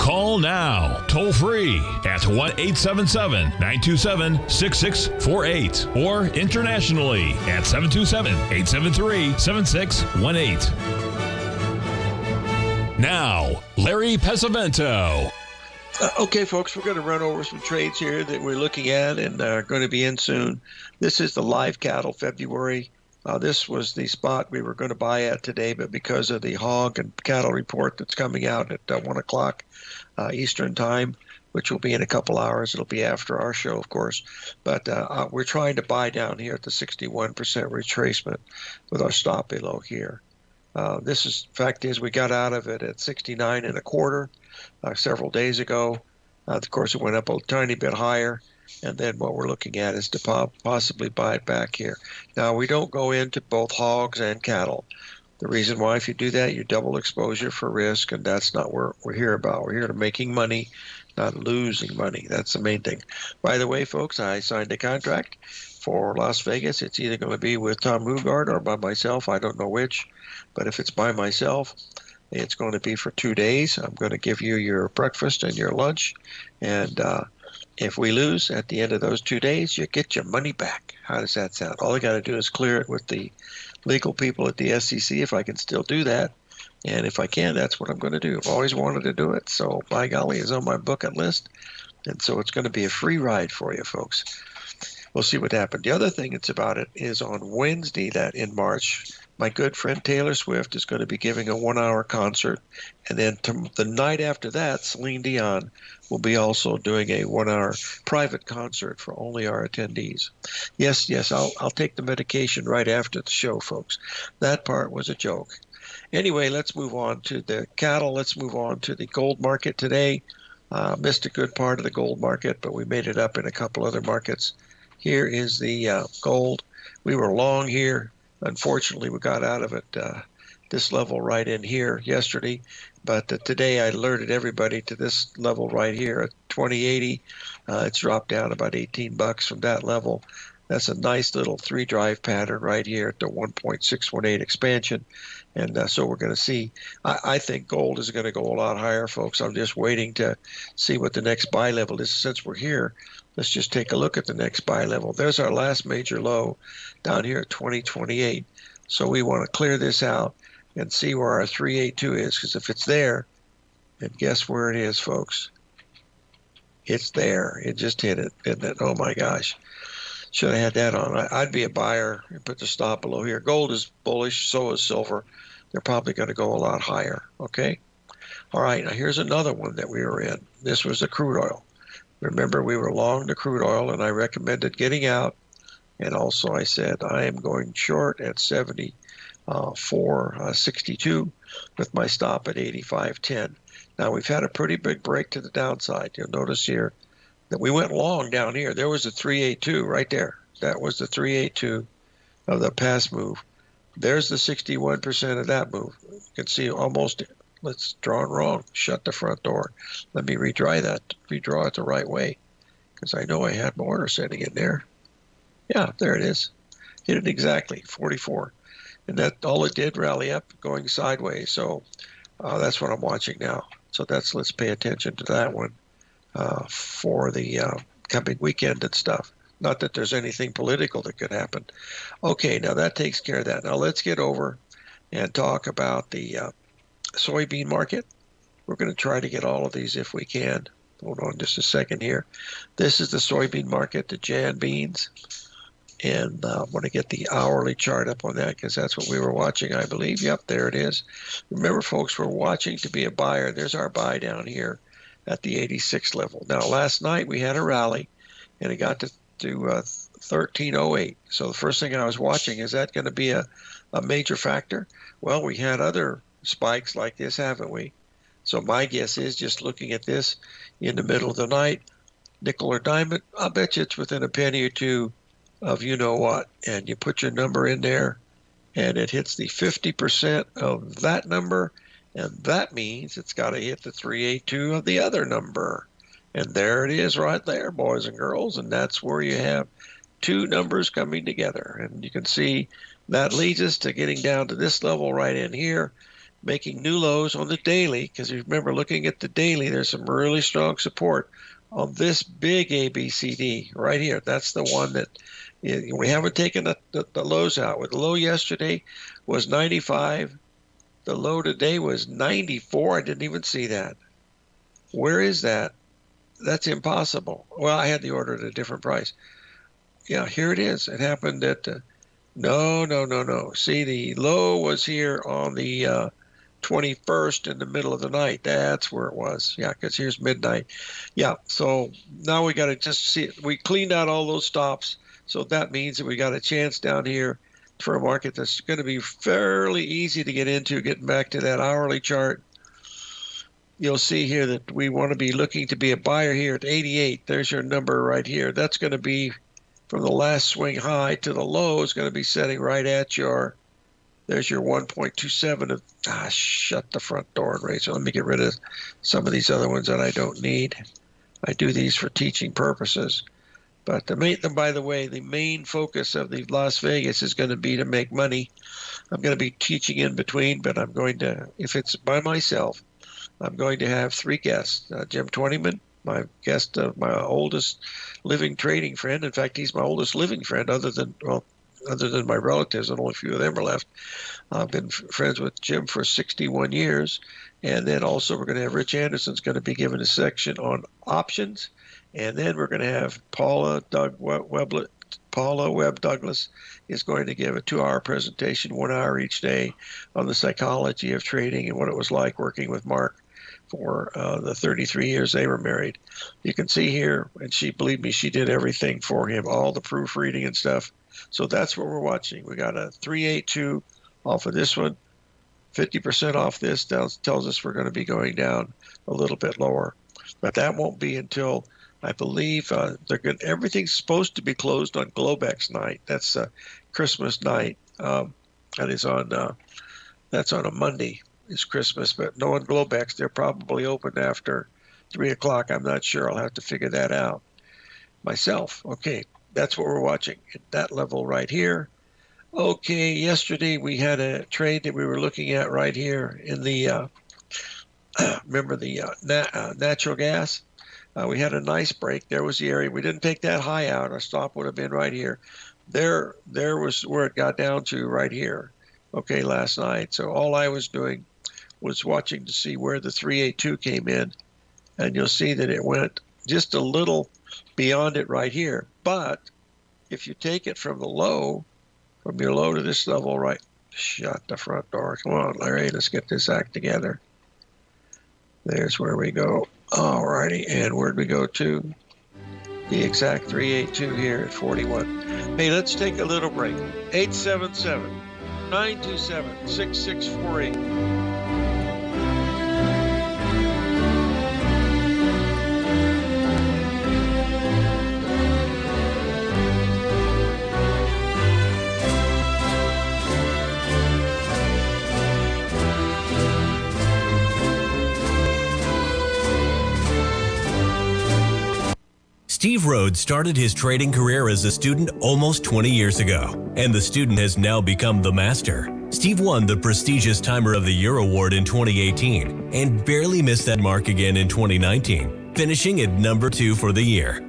Call now, toll free at 1-877-927-6648 or internationally at 727-873-7618. Now, Larry Pesavento. Okay, folks, we're going to run over some trades here that we're looking at and are going to be in soon. This is the live cattle February. This was the spot we were going to buy at today, but because of the hog and cattle report that's coming out at 1 o'clock Eastern time, which will be in a couple hours. It'll be after our show, of course. But we're trying to buy down here at the 61% retracement with our stop below here. This is, fact is, we got out of it at 69.25 several days ago. Of course, it went up a tiny bit higher. And then what we're looking at is to possibly buy it back here. Now, we don't go into both hogs and cattle. The reason why, if you do that, you double exposure for risk, and that's not what we're here about. We're here to making money, not losing money. That's the main thing. By the way, folks, I signed a contract for Las Vegas. It's either going to be with Tom Rugard or by myself. I don't know which, but if it's by myself, it's going to be for 2 days. I'm going to give you your breakfast and your lunch, and if we lose at the end of those 2 days, you get your money back. How does that sound? All I got to do is clear it with the legal people at the SEC, if I can still do that. And if I can, that's what I'm going to do. I've always wanted to do it. So, by golly, it's on my bucket list. And so it's going to be a free ride for you, folks. We'll see what happens. The other thing that's about it is on Wednesday, that in March, my good friend Taylor Swift is going to be giving a one-hour concert. And then the night after that, Celine Dion will be also doing a one-hour private concert for only our attendees. Yes, I'll take the medication right after the show, folks. That part was a joke. Anyway, let's move on to the cattle. Let's move on to the gold market today. Missed a good part of the gold market, but we made it up in a couple other markets. Here is the gold. We were long here. Unfortunately, we got out of it this level right in here yesterday. But today I alerted everybody to this level right here at 2080. It's dropped down about 18 bucks from that level. That's a nice little three-drive pattern right here at the 1.618 expansion. And so we're going to see. I think gold is going to go a lot higher, folks. I'm just waiting to see what the next buy level is. Since we're here, let's just take a look at the next buy level. There's our last major low down here at 2028. So we want to clear this out and see where our 382 is, because if it's there, and guess where it is, folks? It's there. It just hit it, didn't it? Oh, my gosh. Should have had that on. I'd be a buyer and put the stop below here. Gold is bullish. So is silver. They're probably going to go a lot higher. Okay. All right. Now, here's another one that we were in. This was the crude oil. Remember, we were long the crude oil, and I recommended getting out. And also, I said I am going short at 74.62 with my stop at 85.10. Now, we've had a pretty big break to the downside. You'll notice here that we went long down here. There was a 382 right there. That was the 382 of the past move. There's the 61% of that move. You can see almost, let's draw it wrong. Shut the front door. Let me redraw that, redraw it the right way, because I know I had my order setting in there. Yeah, there it is. Hit it exactly, 44. And that all it did, rally up, going sideways. So that's what I'm watching now. So that's, let's pay attention to that one for the coming weekend and stuff. Not that there's anything political that could happen. Okay, now that takes care of that. Now let's get over and talk about the soybean market. We're going to try to get all of these if we can. Hold on just a second here. This is the soybean market, the Jan beans. And I want to get the hourly chart up on that, because that's what we were watching, I believe. Yep, there it is. Remember, folks, we're watching to be a buyer. There's our buy down here at the 86 level. Now, last night we had a rally, and it got to 1308. So the first thing I was watching, is that going to be a major factor? Well, we had other spikes like this, haven't we? So my guess is, just looking at this in the middle of the night, nickel or diamond, I'll bet you it's within a penny or two of you know what. And you put your number in there, and it hits the 50% of that number, and that means it's got to hit the 382 of the other number. And there it is right there, boys and girls, and that's where you have two numbers coming together. And you can see that leads us to getting down to this level right in here, making new lows on the daily, because you remember looking at the daily, there's some really strong support on this big ABCD right here. That's the one that we haven't taken the lows out. The low yesterday was 95. The low today was 94. I didn't even see that. Where is that? That's impossible. Well, I had the order at a different price. Yeah, here it is. It happened at no. See, the low was here on the 21st in the middle of the night. That's where it was. Yeah, because here's midnight. Yeah, so now we got to just see it. We cleaned out all those stops. So that means that we got a chance down here for a market that's going to be fairly easy to get into. Getting back to that hourly chart, you'll see here that we want to be looking to be a buyer here at 88. There's your number right here. That's going to be from the last swing high to the low is going to be setting right at your, there's your 1.27 of, shut the front door and raise it. Let me get rid of some of these other ones that I don't need. I do these for teaching purposes. But by the way, the main focus of the Las Vegas is going to be to make money. I'm going to be teaching in between, but I'm going to, if it's by myself, I'm going to have three guests. Jim Twentyman, my guest, my oldest living trading friend. In fact, he's my oldest living friend other than my relatives, and only a few of them are left. I've been friends with Jim for 61 years. And then also we're going to have Rich Anderson's going to be giving a section on options. And then we're going to have Paula Webb Douglas is going to give a 2-hour presentation, 1 hour each day, on the psychology of trading and what it was like working with Mark for the 33 years they were married. You can see here, and she, believe me, she did everything for him, all the proofreading and stuff. So that's what we're watching. We got a 382 off of this one, 50% off this, tells us we're going to be going down a little bit lower. But that won't be until, I believe, they're good. Everything's supposed to be closed on Globex night. That's Christmas night. That's on a Monday. It's Christmas, but no, on Globex they're probably open after 3 o'clock. I'm not sure. I'll have to figure that out myself. Okay, that's what we're watching at that level right here. Okay, yesterday we had a trade that we were looking at right here in the remember the natural gas. We had a nice break. There was the area. We didn't take that high out. Our stop would have been right here. There was where it got down to right here, okay, last night. So all I was doing was watching to see where the 382 came in, and you'll see that it went just a little beyond it right here. But if you take it from the low, from your low to this level right, shut the front door. Come on, Larry, let's get this act together. There's where we go. Alrighty, and where'd we go to? The exact 382 here at 41. Hey, let's take a little break. 877-927-6648. Steve Rhodes started his trading career as a student almost 20 years ago, and the student has now become the master. Steve won the prestigious Timer of the Year award in 2018 and barely missed that mark again in 2019, finishing at number 2 for the year.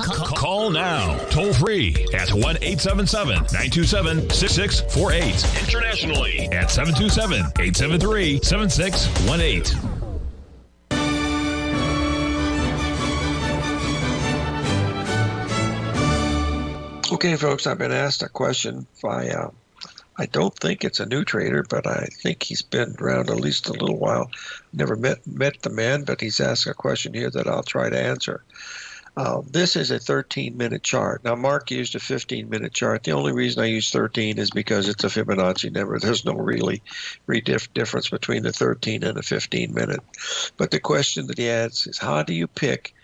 Call now, toll free at 1-877-927-6648. Internationally at 727-873-7618. Okay, folks, I've been asked a question by I don't think it's a new trader, but I think he's been around at least a little while. Never met the man, but he's asked a question here that I'll try to answer. This is a 13-minute chart. Now, Mark used a 15-minute chart. The only reason I use 13 is because it's a Fibonacci number. There's no really difference between the 13 and a 15-minute. But the question that he asks is, how do you pick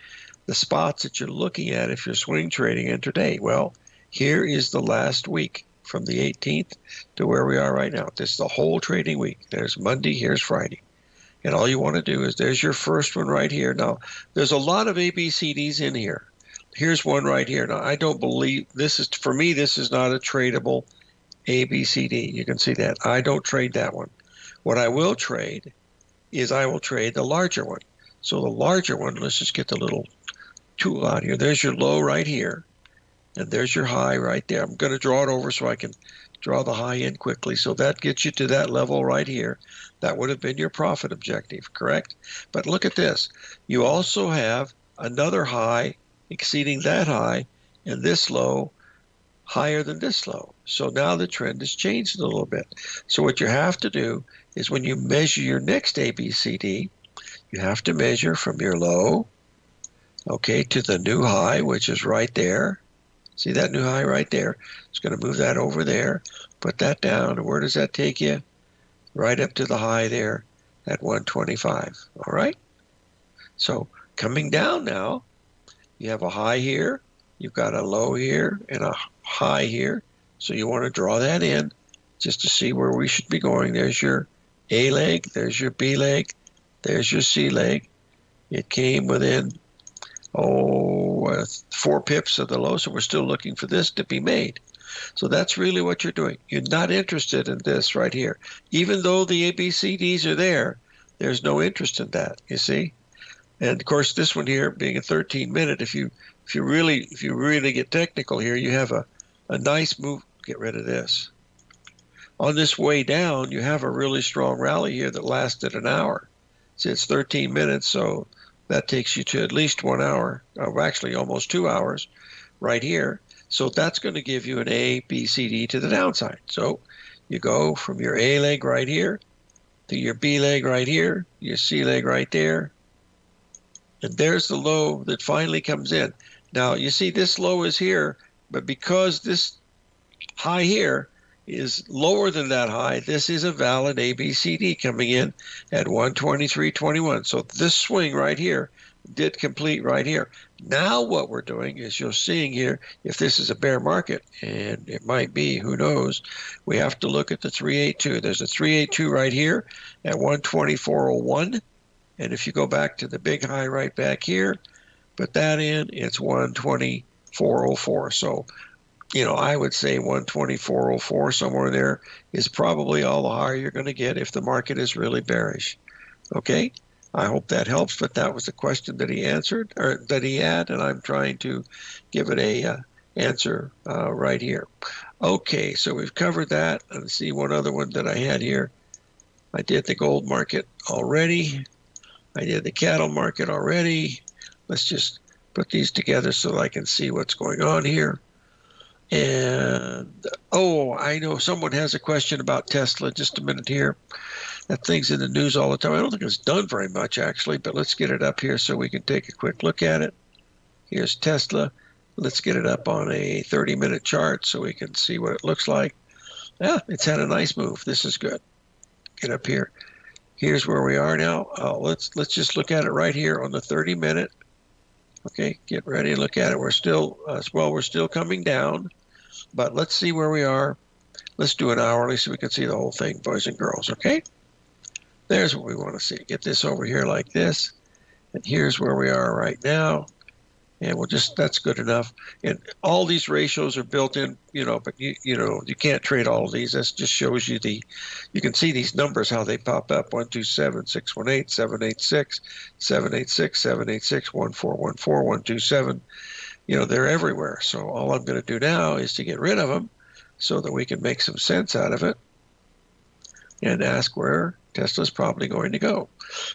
the spots that you're looking at if you're swing trading intraday? Well, here is the last week, from the 18th to where we are right now. This is the whole trading week. There's Monday, here's Friday. And all you want to do is, there's your first one right here. Now, there's a lot of ABCDs in here. Here's one right here. Now, I don't believe this is, for me, this is not a tradable ABCD. You can see that. I don't trade that one. What I will trade is I will trade the larger one. So the larger one, let's just get the little tool out here. There's your low right here. And there's your high right there. I'm going to draw it over so I can draw the high in quickly. So that gets you to that level right here. That would have been your profit objective, correct? But look at this. You also have another high exceeding that high, and this low higher than this low. So now the trend has changed a little bit. So what you have to do is, when you measure your next ABCD, you have to measure from your low, okay, to the new high, which is right there. See that new high right there? It's going to move that over there, put that down. Where does that take you? Right up to the high there at 125, all right? So coming down now, you have a high here, you've got a low here, and a high here. So you want to draw that in just to see where we should be going. There's your A leg, there's your B leg, there's your C leg. It came within, oh, 4 pips of the low, so we're still looking for this to be made. So that's really what you're doing. You're not interested in this right here. Even though the ABCDs are there, there's no interest in that, you see? And of course, this one here being a 13-minute, if you really get technical here, you have a nice move. Get rid of this. On this way down, you have a really strong rally here that lasted an hour. See, it's 13 minutes, so that takes you to at least 1 hour, or actually almost 2 hours right here. So that's going to give you an A, B, C, D to the downside. So you go from your A leg right here to your B leg right here, your C leg right there. And there's the low that finally comes in. Now, you see this low is here, but because this high here is lower than that high, this is a valid ABCD coming in at 123.21. So this swing right here did complete right here. Now what we're doing is, you're seeing here, if this is a bear market, and it might be, who knows, we have to look at the 382. There's a 382 right here at 124.01. And if you go back to the big high right back here, put that in, it's 124.04. So, you know, I would say 124.04, somewhere there, is probably all the higher you're going to get if the market is really bearish. Okay? I hope that helps, but that was the question that he answered, or that he had, and I'm trying to give it a answer right here. Okay, so we've covered that. Let's see one other one that I had here. I did the gold market already. I did the cattle market already. Let's just put these together so that I can see what's going on here. And, oh, I know someone has a question about Tesla. Just a minute here. That thing's in the news all the time. I don't think it's done very much, actually, but let's get it up here so we can take a quick look at it. Here's Tesla. Let's get it up on a 30-minute chart so we can see what it looks like. Yeah, it's had a nice move. This is good. Get up here. Here's where we are now. Let's just look at it right here on the 30-minute. Okay, get ready to look at it. We're still, well, we're still coming down, but let's see where we are. Let's do an hourly so we can see the whole thing, boys and girls, okay? There's what we want to see. Get this over here like this. And here's where we are right now. And we'll just, that's good enough. And all these ratios are built in, you know, but you know, you can't trade all of these. That just shows you the, you can see these numbers, how they pop up. 127, 618, 786, 786, 786, 1414, 127. You know, they're everywhere. So all I'm going to do now is to get rid of them so that we can make some sense out of it and ask where Tesla's probably going to go.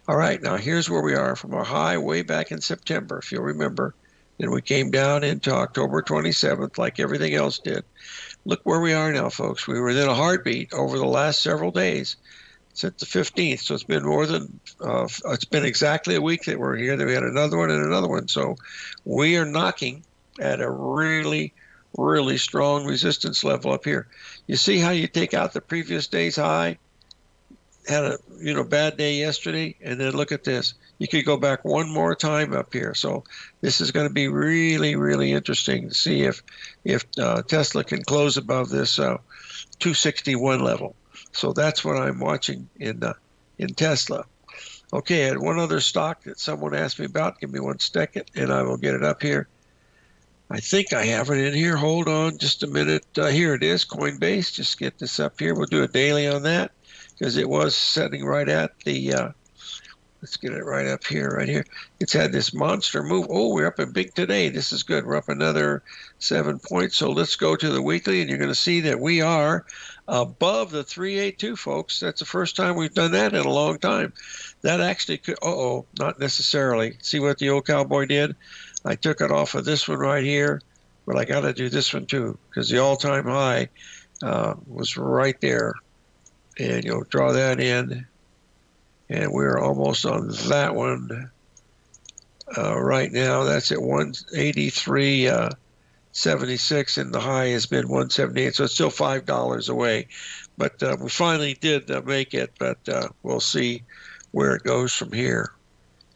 All right, now here's where we are from our high way back in September, if you'll remember. Then we came down into October 27th, like everything else did. Look where we are now, folks. We were in a heartbeat over the last several days since the 15th. So it's been more than, it's been exactly a week that we're here. Then we had another one and another one. So we are knocking at a really, really strong resistance level up here. You see how you take out the previous day's high? Had a, you know, bad day yesterday, and then look at this. You could go back one more time up here. So this is going to be really, really interesting to see if Tesla can close above this 261 level. So that's what I'm watching in Tesla. Okay, and one other stock that someone asked me about. Give me 1 second, and I will get it up here. I think I have it in here. Hold on just a minute. Here it is, Coinbase. Just get this up here. We'll do a daily on that, because it was setting right at the, let's get it right up here, right here. It's had this monster move. Oh, we're up in big today. This is good. We're up another 7 points. So let's go to the weekly, and you're going to see that we are above the 382, folks. That's the first time we've done that in a long time. That actually could, uh-oh, not necessarily. See what the old cowboy did? I took it off of this one right here, but I got to do this one too, because the all-time high was right there. And you'll draw that in, and we're almost on that one right now. That's at 183.76, and the high has been 178, so it's still $5 away. But we finally did make it, but we'll see where it goes from here.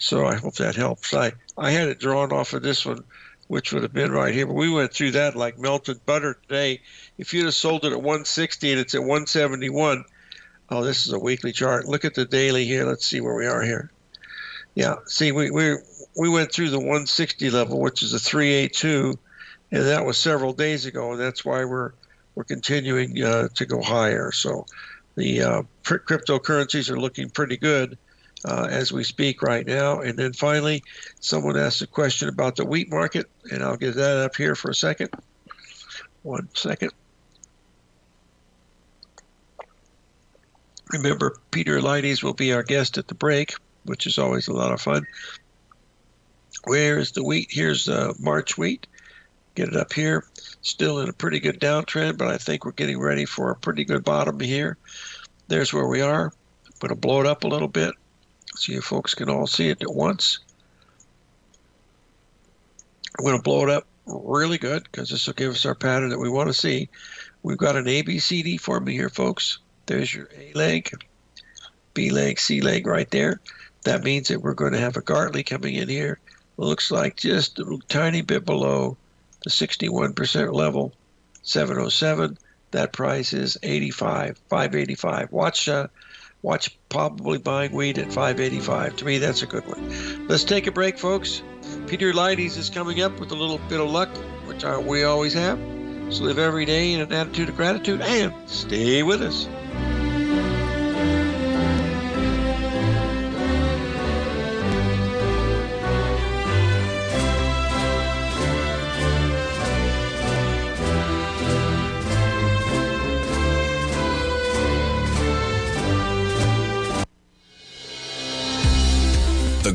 So I hope that helps. I had it drawn off of this one, which would have been right here. But we went through that like melted butter today. If you'd have sold it at 160 and it's at 171, oh, this is a weekly chart. Look at the daily here. Let's see where we are here. Yeah, see, we went through the 160 level, which is a 382, and that was several days ago, and that's why we're continuing to go higher. So the cryptocurrencies are looking pretty good as we speak right now. And then finally, someone asked a question about the wheat market, and I'll get that up here for a second. 1 second. Remember, Peter Eliades will be our guest at the break, which is always a lot of fun. Where is the wheat? Here's the March wheat. Get it up here. Still in a pretty good downtrend, but I think we're getting ready for a pretty good bottom here. There's where we are. I'm going to blow it up a little bit, see if folks can all see it at once. I'm going to blow it up really good because this will give us our pattern that we want to see. We've got an ABCD forming here, folks. There's your A leg, B leg, C leg right there. That means that we're going to have a Gartley coming in here. It looks like just a tiny bit below the 61% level, 707. That price is 85, 585. Watch probably buying wheat at 585. To me, that's a good one. Let's take a break, folks. Peter Eliades is coming up with a little bit of luck, which we always have. So live every day in an attitude of gratitude and stay with us. The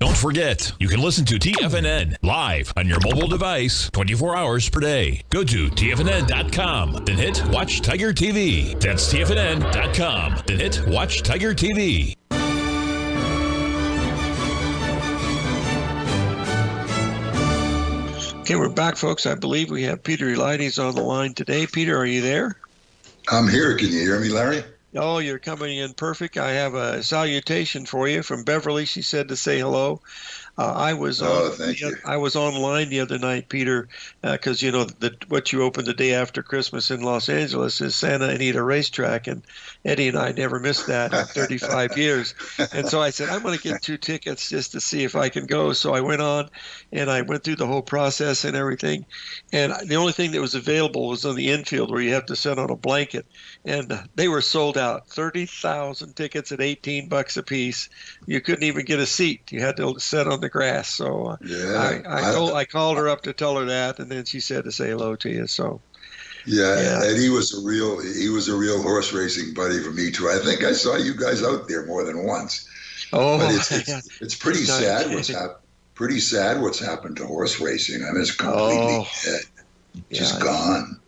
Don't forget, you can listen to TFNN live on your mobile device 24 hours per day. Go to TFNN.com, then hit Watch Tiger TV. That's TFNN.com, then hit Watch Tiger TV. Okay, we're back, folks. I believe we have Peter Eliades on the line today. Peter, are you there? I'm here. Can you hear me, Larry? Oh, you're coming in perfect. I have a salutation for you from Beverly. She said to say hello. I was online the other night, Peter, because you know what you opened the day after Christmas in Los Angeles is Santa Anita Racetrack, and Eddie and I never missed that in 35 years. And so I said, I'm going to get 2 tickets just to see if I can go. So I went on, and I went through the whole process and everything. And the only thing that was available was on the infield where you have to sit on a blanket, and they were sold out. 30,000 tickets at $18 a piece. You couldn't even get a seat. You had to sit on the grass. So I called her up to tell her that, and then she said to say hello to you. So yeah. Eddie was a real horse racing buddy for me too. I think I saw you guys out there more than once. Oh, but it's pretty sad what's happened. Pretty sad what's happened to horse racing. I mean, it's completely dead. Just gone.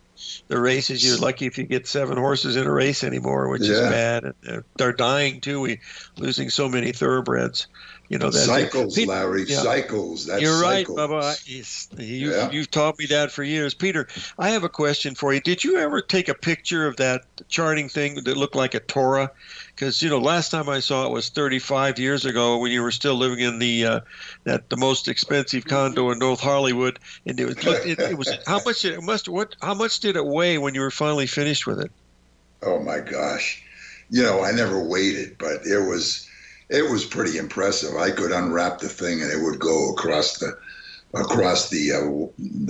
The races, you're lucky if you get 7 horses in a race anymore, which is bad. And they're dying too. We're losing so many thoroughbreds. You know, that's cycles, Larry. Yeah. Cycles. That's you're right, cycles. Bubba. You've taught me that for years. Peter, I have a question for you. Did you ever take a picture of that charting thing that looked like a Torah? Because, you know, last time I saw it was 35 years ago when you were still living in the most expensive condo in North Hollywood. And how much did it weigh when you were finally finished with it? Oh, my gosh. You know, I never weighed it, but it was pretty impressive. I could unwrap the thing, and it would go across the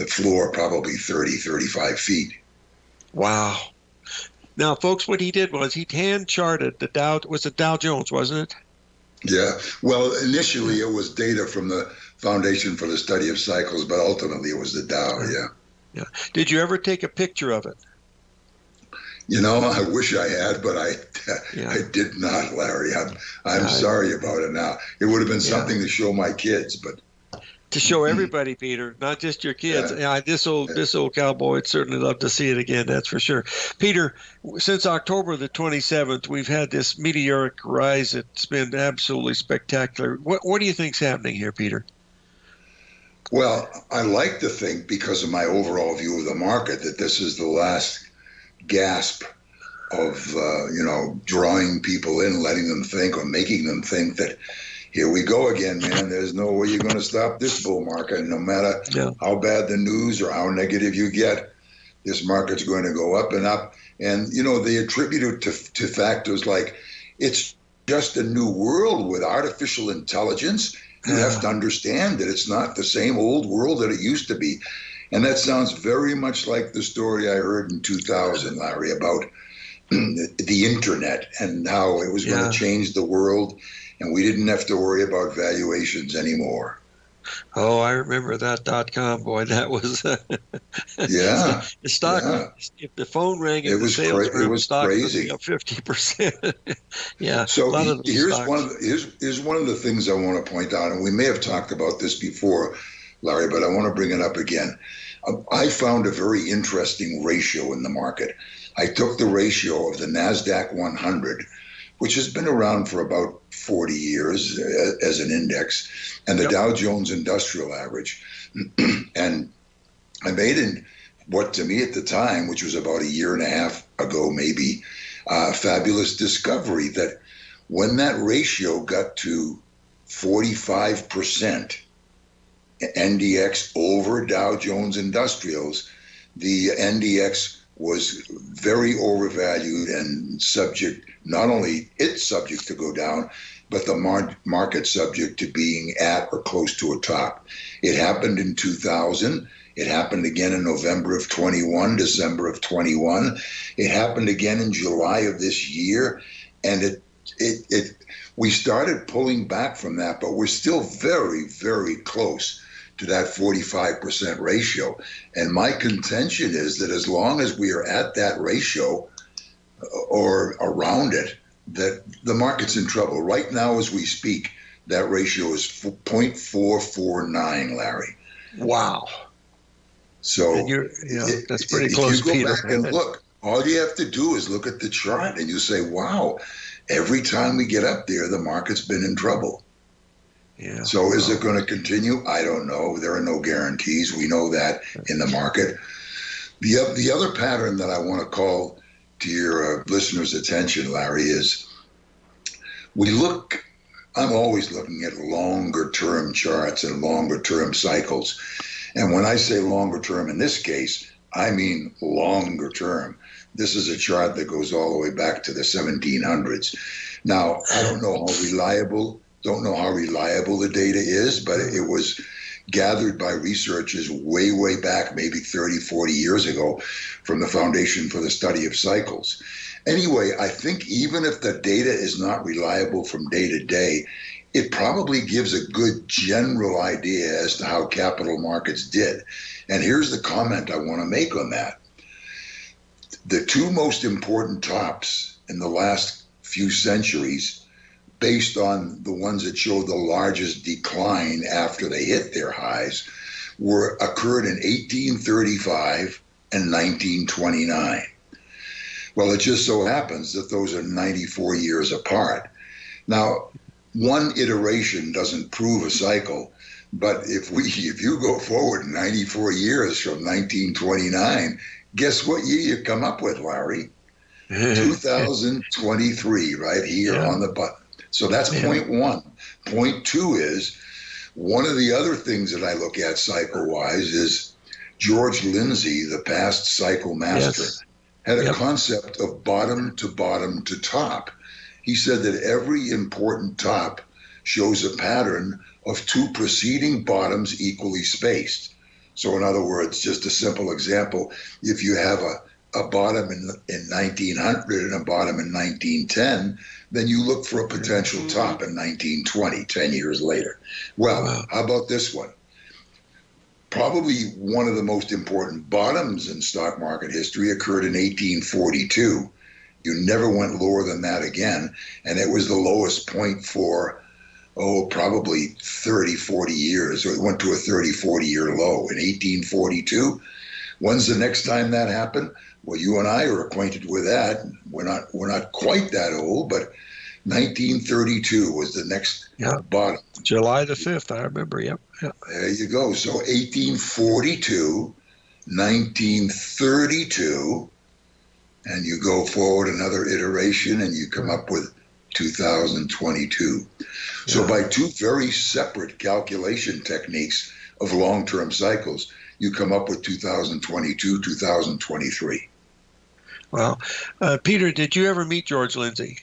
floor, probably 30, 35 feet. Wow. Now, folks, what he did was he hand-charted the Dow Jones, wasn't it? Yeah. Well, initially it was data from the Foundation for the Study of Cycles, but ultimately it was the Dow, Yeah. Did you ever take a picture of it? You know, I wish I had, but I did not, Larry. I'm sorry about it now. It would have been something to show my kids, but to show everybody, Peter, not just your kids. Yeah. This old cowboy would certainly love to see it again. That's for sure. Peter, since October the 27th, we've had this meteoric rise. It's been absolutely spectacular. What do you think's happening here, Peter? Well, I like to think, because of my overall view of the market, that this is the last gasp of drawing people in, letting them think or making them think that here we go again, man. There's no way you're going to stop this bull market. No matter how bad the news or how negative you get, this market's going to go up and up. And you know, they attribute it to factors like it's just a new world with artificial intelligence. You have to understand that it's not the same old world that it used to be. And that sounds very much like the story I heard in 2000, Larry, about the Internet and how it was going to change the world, and we didn't have to worry about valuations anymore. Oh, I remember that .com, boy. That was the stock. Yeah. If the phone rang, it was crazy. 50%. So here's one of the things I want to point out, and we may have talked about this before, Larry, but I want to bring it up again. I found a very interesting ratio in the market. I took the ratio of the NASDAQ 100, which has been around for about 40 years as an index, and the Dow Jones Industrial Average. And I made in what to me at the time, which was about 1.5 years ago maybe, a fabulous discovery that when that ratio got to 45%, NDX over Dow Jones Industrials, the NDX was very overvalued and not only subject to go down, but the market subject to being at or close to a top. It happened in 2000. It happened again in November of 21, December of 21. It happened again in July of this year, and we started pulling back from that, but we're still very, very close to that 45% ratio. And my contention is that as long as we are at that ratio or around it, that the market's in trouble. Right now, as we speak, that ratio is 0.449, Larry. Wow. So that's pretty close, Peter. If you go back and look, all you have to do is look at the chart and you say, wow, every time we get up there, the market's been in trouble. Yeah. So is it going to continue? I don't know. There are no guarantees. We know that in the market. The other pattern that I want to call to your listeners' attention, Larry, is we look I'm always looking at longer-term charts and longer-term cycles. And when I say longer-term in this case, I mean longer-term. This is a chart that goes all the way back to the 1700s. Now, I don't know how reliable the data is, but it was gathered by researchers way, way back, maybe 30, 40 years ago from the Foundation for the Study of Cycles. Anyway, I think even if the data is not reliable from day to day, it probably gives a good general idea as to how capital markets did. And here's the comment I want to make on that. The two most important tops in the last few centuries, based on the ones that showed the largest decline after they hit their highs, occurred in 1835 and 1929. Well, it just so happens that those are 94 years apart. Now, one iteration doesn't prove a cycle, but if you go forward 94 years from 1929, guess what year you come up with, Larry? 2023, right here on the button. So that's point one. Point two is, one of the other things that I look at cycle-wise is George Lindsay, the past cycle master, had a concept of bottom to bottom to top. He said that every important top shows a pattern of two preceding bottoms equally spaced. So in other words, just a simple example, if you have a bottom in 1900 and a bottom in 1910, then you look for a potential top in 1920, 10 years later. Well, how about this one? Probably one of the most important bottoms in stock market history occurred in 1842. You never went lower than that again, and it was the lowest point for, probably 30, 40 years. So it went to a 30, 40-year low in 1842. When's the next time that happened? Well, you and I are acquainted with that. We're not quite that old, but 1932 was the next bottom. July the 5th, I remember, yep. There you go. So 1842, 1932, and you go forward another iteration and you come up with 2022. So by two very separate calculation techniques of long-term cycles, you come up with 2022, 2023. Wow. Peter, did you ever meet George Lindsay?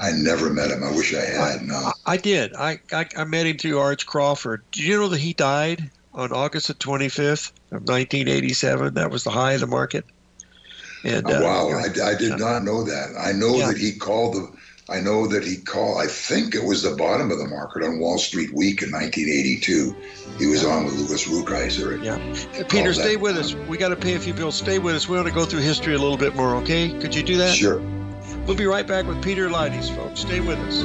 I never met him. I wish I had. No. I did. I met him through Arch Crawford. Did you know that he died on August the 25th of 1987? That was the high of the market. And, I did not know that. I know that he called I think it was the bottom of the market on Wall Street Week in 1982. He was on with Louis Rukeyser. Peter, stay with us. We got to pay a few bills. Stay with us. We want to go through history a little bit more, okay? Could you do that? Sure. We'll be right back with Peter Eliades, folks. Stay with us.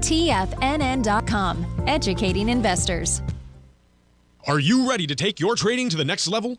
TFNN.com, educating investors. Are you ready to take your trading to the next level?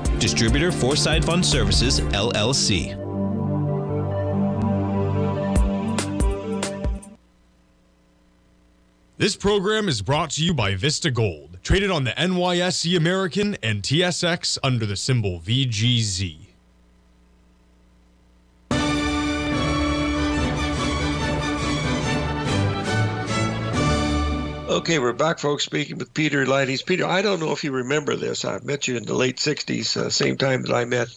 Distributor Foreside Fund Services, LLC. This program is brought to you by Vista Gold, traded on the NYSE American and TSX under the symbol VGZ. Okay, we're back, folks, speaking with Peter Eliades. Peter, I don't know if you remember this. I met you in the late 60s, same time that I met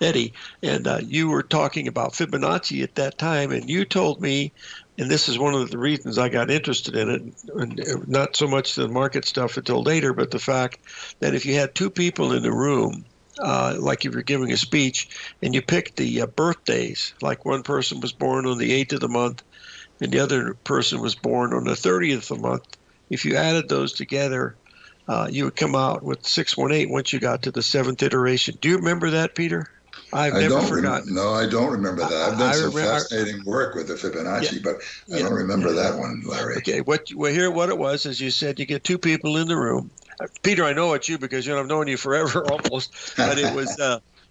Eddie, and you were talking about Fibonacci at that time, and you told me, and this is one of the reasons I got interested in it, and not so much the market stuff until later, but the fact that if you had two people in the room, like if you're giving a speech, and you picked the birthdays, like one person was born on the 8th of the month, and the other person was born on the 30th of the month. If you added those together, you would come out with 618 once you got to the seventh iteration. Do you remember that, Peter? I've never forgotten. No, I don't remember that. I've done some fascinating work with the Fibonacci, yeah, but I don't remember that one, Larry. Okay, what it was is you said you get two people in the room. Peter, I know it's you because I've known you forever almost, but it was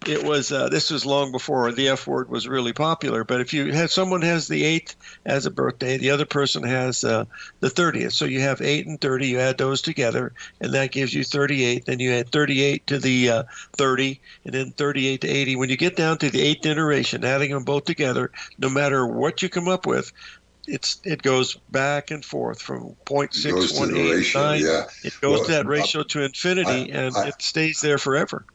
this was long before the F word was really popular. But if you have someone has the 8th as a birthday, the other person has the 30th. So you have 8 and 30. You add those together, and that gives you 38. Then you add 38 to the 30, and then 38 to 80. When you get down to the 8th iteration, adding them both together, no matter what you come up with, it goes back and forth from 0.6189. It goes to that ratio to infinity, and it stays there forever.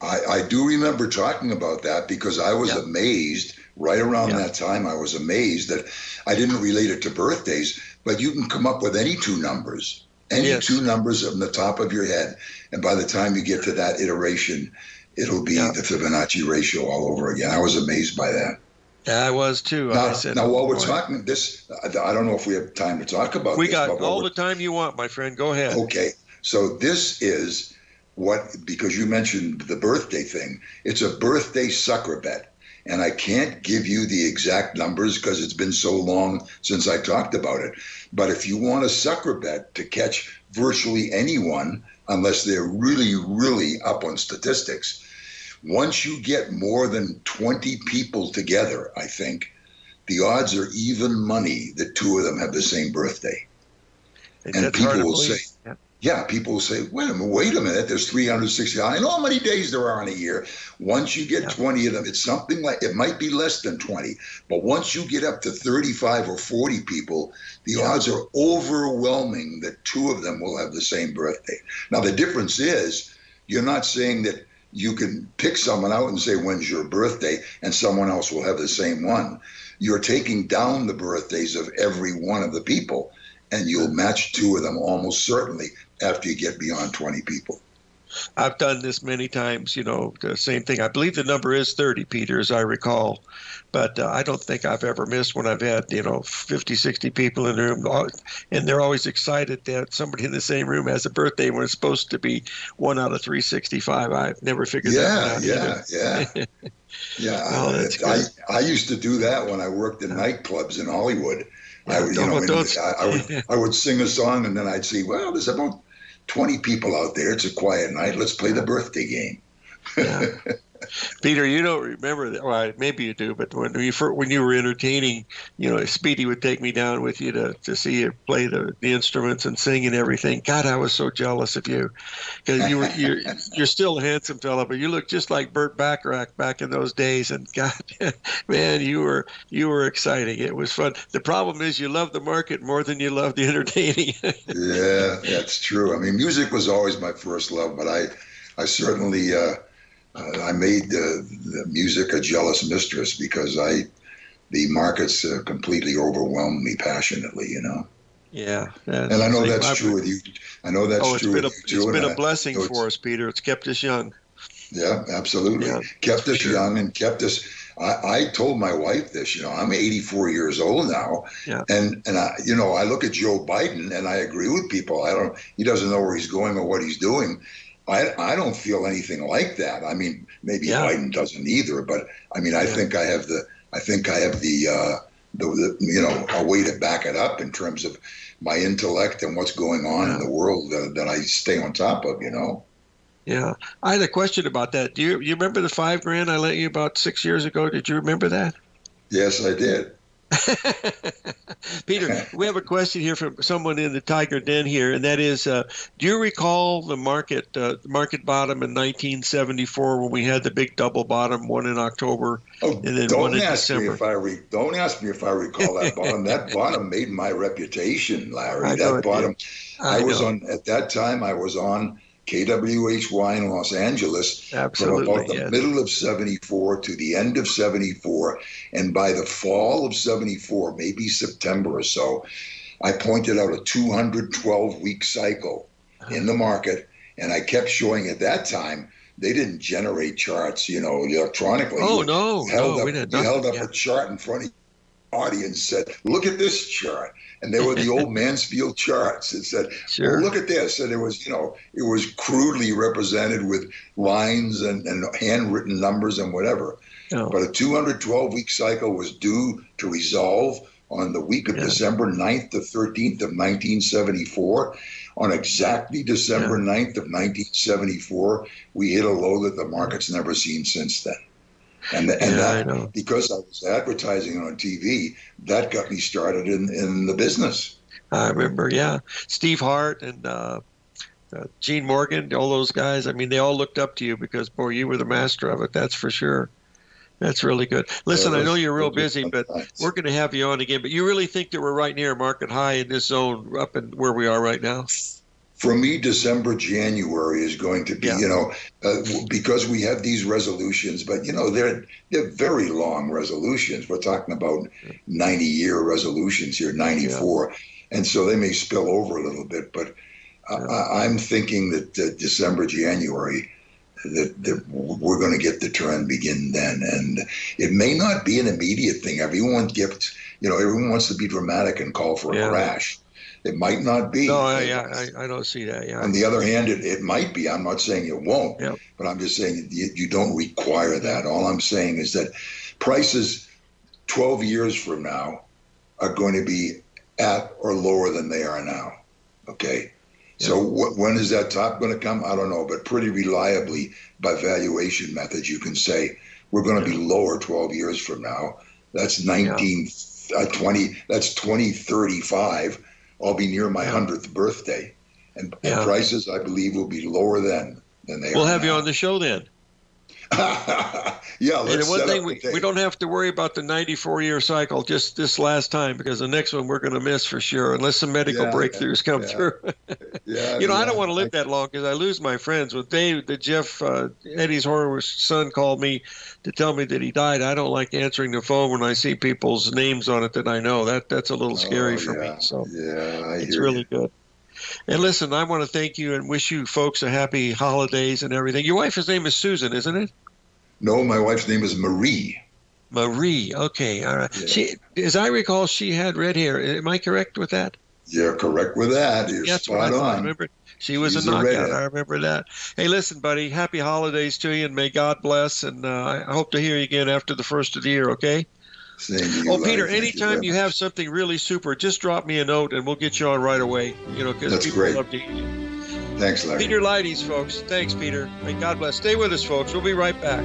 I do remember talking about that because I was amazed right around that time. I was amazed that I didn't relate it to birthdays, but you can come up with any two numbers, on the top of your head. And by the time you get to that iteration, it'll be the Fibonacci ratio all over again. I was amazed by that. Yeah, I was too. Now, while we're talking this, I don't know if we have time to talk about this. We got all the time you want, my friend. Go ahead. Okay. So this is... because you mentioned the birthday thing, it's a birthday sucker bet. And I can't give you the exact numbers because it's been so long since I talked about it. But if you want a sucker bet to catch virtually anyone, unless they're really, really up on statistics, once you get more than 20 people together, I think, the odds are even money that two of them have the same birthday. And people will say... Yeah, people will say, wait a minute, there's 369. I know how many days there are in a year. Once you get 20 of them, it's something like, it might be less than 20, but once you get up to 35 or 40 people, the odds are overwhelming that two of them will have the same birthday. Now, the difference is you're not saying that you can pick someone out and say, when's your birthday, and someone else will have the same one. You're taking down the birthdays of every one of the people. and you'll match two of them almost certainly after you get beyond 20 people. I've done this many times, you know, the same thing. I believe the number is 30, Peter, as I recall. But I don't think I've ever missed when I've had, you know, 50, 60 people in the room. And they're always excited that somebody in the same room has a birthday when it's supposed to be 1 out of 365. I've never figured that out. Yeah. Oh, I used to do that when I worked in nightclubs in Hollywood. I would sing a song and then I'd say, well, there's about 20 people out there. It's a quiet night. Let's play the birthday game. Peter, you don't remember that. Well, maybe you do, but when you were entertaining, you know, Speedy would take me down with you to see you play the instruments and sing and everything. God, I was so jealous of you, because you're still a handsome fellow, but you look just like Burt Bacharach back in those days. And God, man, you were exciting. It was fun. The problem is you love the market more than you love the entertaining. Yeah, that's true. I mean, music was always my first love, but I certainly. I made the music a jealous mistress, because the markets completely overwhelmed me passionately, you know. Yeah. And I know that's true with you. I know that's true with you too. It's been a blessing for us, Peter. It's kept us young. Yeah, absolutely. Yeah, kept us young and kept us. I told my wife this, you know, I'm 84 years old now. Yeah. And I, you know, I look at Joe Biden and I agree with people. He doesn't know where he's going or what he's doing. I don't feel anything like that. I mean, maybe Biden doesn't either, but I mean, I think I have the you know, a way to back it up in terms of my intellect and what's going on in the world that I stay on top of, you know. Yeah, I had a question about that. Do you remember the $5,000 I lent you about 6 years ago? Did you remember that? Yes, I did. Peter, we have a question here from someone in the Tiger Den here, and that is, do you recall the market bottom in 1974 when we had the big double bottom, one in October and then one in December? Don't ask me if I recall that bottom. That bottom made my reputation, Larry. That bottom. I was on at that time. I was on KWHY in Los Angeles from about the middle of 74 to the end of 74. And by the fall of 74, maybe September or so, I pointed out a 212-week cycle in the market. And I kept showing at that time, they didn't generate charts, you know, electronically. Oh, no. You held up a chart in front of the audience, said, look at this chart. And they were the old Mansfield charts. It said, well, look at this. And it was, you know, it was crudely represented with lines and handwritten numbers and whatever. Oh. But a 212-week cycle was due to resolve on the week of December 9th to 13th of 1974. On exactly December 9th of 1974, we hit a low that the market's never seen since then. And because I was advertising on TV, that got me started in the business. I remember, Steve Hart and Gene Morgan, all those guys. I mean, they all looked up to you because, boy, you were the master of it. That's for sure. That's really good. Listen, I know you're real busy, but we're going to have you on again. But you really think that we're right near market high in this zone up in where we are right now? For me, December, January is going to be, you know, because we have these resolutions, but, you know, they're very long resolutions. We're talking about 90-year resolutions here, 94. And so they may spill over a little bit, but I'm thinking that December, January, that we're going to get the turn begin then. And it may not be an immediate thing. Everyone wants to be dramatic and call for a crash. It might not be. No, I don't see that. Yeah. On the other hand, it might be. I'm not saying it won't, but I'm just saying you don't require that. All I'm saying is that prices 12 years from now are going to be at or lower than they are now. Okay? Yeah. So when is that top going to come? I don't know, but pretty reliably by valuation methods, you can say we're going to be lower 12 years from now. That's 2035. I'll be near my 100th birthday, and prices, I believe, will be lower then than they are now. We'll have you on the show then. Yeah, let's set up the date. We don't have to worry about the 94-year cycle just this last time, because the next one we're going to miss for sure, unless some medical breakthroughs come through. Yeah, you know, I don't want to live that long because I lose my friends. With Dave, the Jeff, Eddie's horror son called me to tell me that he died. I don't like answering the phone when I see people's names on it that I know. That's a little scary for me. So it's really good. And listen, I want to thank you and wish you folks a happy holidays and everything. Your wife's name is Susan, isn't it? No, my wife's name is Marie. Marie. Okay. All right. Yeah. She, as I recall, she had red hair. Am I correct with that? You're correct with that. You're spot on. I remember. She was a knockout. I remember that. Hey, listen, buddy, happy holidays to you, and may God bless. And I hope to hear you again after the first of the year, okay? Oh, Peter, anytime you have something really super, just drop me a note and we'll get you on right away, you know, because people love to eat you. Thanks, Larry. Peter Eliades, folks. Thanks, Peter. May God bless. Stay with us, folks. We'll be right back.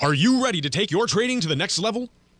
Are you ready to take your trading to the next level?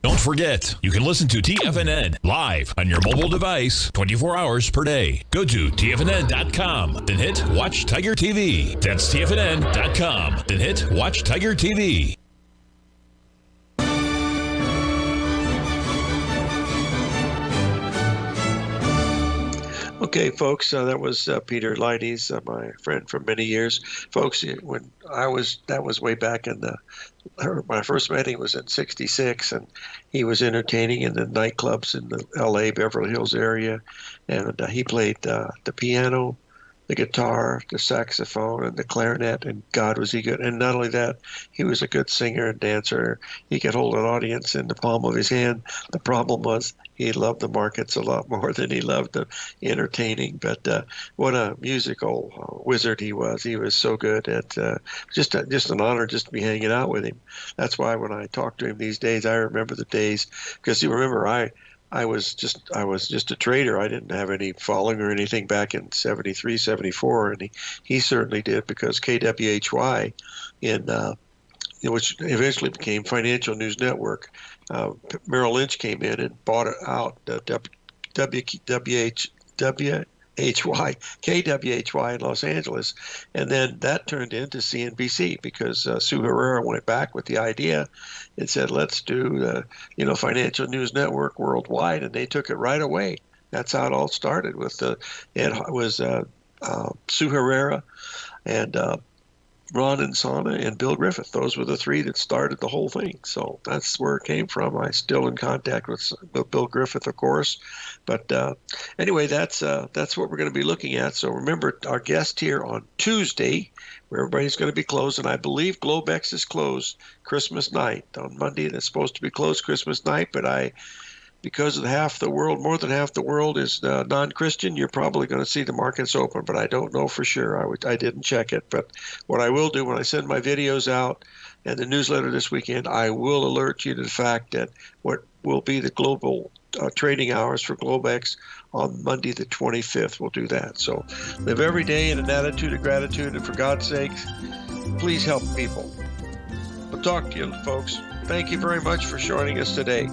Don't forget, you can listen to TFNN live on your mobile device 24 hours per day. Go to TFNN.com, then hit Watch Tiger TV. That's TFNN.com, then hit Watch Tiger TV. Okay, folks, that was Peter Eliades, my friend for many years. Folks, when that was way back in the my first meeting was in '66, and he was entertaining in the nightclubs in the L.A. Beverly Hills area, and he played the piano, the guitar, the saxophone, and the clarinet, and God, was he good. And not only that, he was a good singer and dancer. He could hold an audience in the palm of his hand. The problem was he loved the markets a lot more than he loved the entertaining. But what a musical wizard he was. He was so good at just an honor just to be hanging out with him. That's why when I talk to him these days, I remember the days, because you remember I was just a trader. I didn't have any following or anything back in 73, 74, and he certainly did, because KWHY, which eventually became Financial News Network, Merrill Lynch came in and bought it out, KWHY in Los Angeles, and then that turned into CNBC, because Sue Herrera went back with the idea and said, let's do the Financial News Network worldwide, and they took it right away. That's how it all started. It was Sue Herrera and Ron Insana and Bill Griffith. Those were the three that started the whole thing. So that's where it came from. I'm still in contact with Bill Griffith, of course. But anyway, that's what we're going to be looking at. So remember, our guest here on Tuesday, where everybody's going to be closed, and I believe Globex is closed Christmas night. On Monday, that's supposed to be closed Christmas night, but because of half the world, more than half the world is non-Christian, you're probably going to see the markets open, but I don't know for sure. I didn't check it, but what I will do when I send my videos out and the newsletter this weekend, I will alert you to the fact that what will be the global trading hours for Globex on Monday the 25th. We'll do that. So live every day in an attitude of gratitude, and for God's sakes, please help people. We'll talk to you, folks. Thank you very much for joining us today.